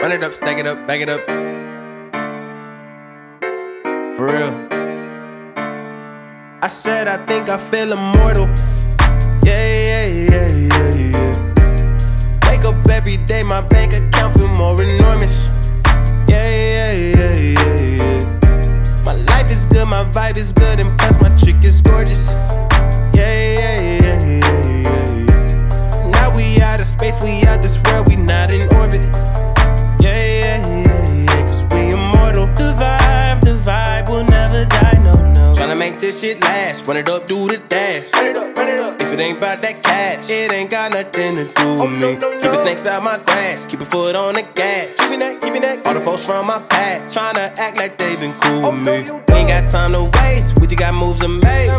Run it up, stack it up, back it up. For real. I said I think I feel immortal. Yeah, yeah, yeah, yeah, yeah. Wake up every day, my bank account feel more enormous. Yeah, yeah, yeah, yeah, yeah. My life is good, my vibe is good, and plus my chick is gorgeous. Yeah, yeah, yeah, yeah, yeah. Now we out of space, we out this world, we not in orbit. Yeah, yeah, yeah, yeah, 'cause we immortal. The vibe will never die, no. Tryna make this shit last, run it up, do the dash. Run it up, if it ain't 'bout that cash, it ain't got nothing to do with me. Keep the snakes out my grass, keep a foot on the gas. Keepin' that, all the folks from my past tryna act like they been cool with me. Ain't got time to waste, we just got moves to make.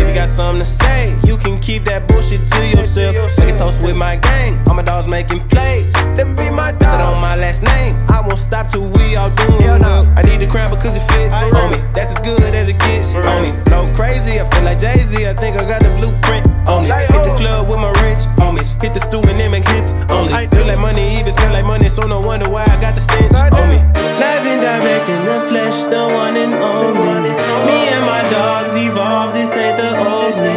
If you got something to say, you can keep that bullshit to yourself. Make a toast with my gang, all my dogs making plays. Them be my dog. Put that on my last name, I won't stop till we all doing well. I need the crown because it fits on me, that's as good as it gets on me. Blow crazy, I feel like Jay-Z, I think I got the blueprint on me. Hit the club with my rich homies, hit the stew and then make hits on me. Look like money, even smell like money, so no wonder why I got the stench on me. Live and direct in the flesh, the one and only. Me and my dogs evolved, this ain't the old me.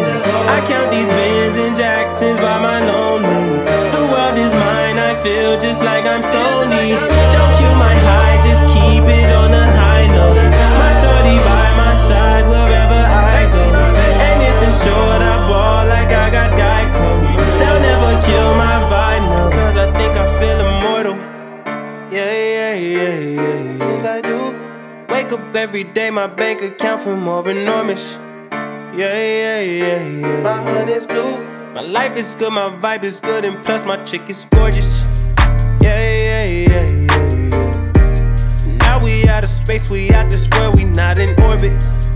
I count these Benz and Jacksons by my lonely. The world is mine, I feel just like I'm Tony. Don't kill my high, just keep it on a high note. My shorty by my side wherever I go, and it's insured, I ball like I got Geico. They'll never kill my vibe, no, 'cause I think I feel immortal. Yeah, yeah, yeah, yeah, yeah. I do. Wake up every day, my bank account feel more enormous. Yeah, yeah, yeah, yeah. My heart is blue, my life is good, my vibe is good, and plus my chick is gorgeous. Yeah, yeah, yeah, yeah, yeah. Now we out of space, we out this world, we not in orbit.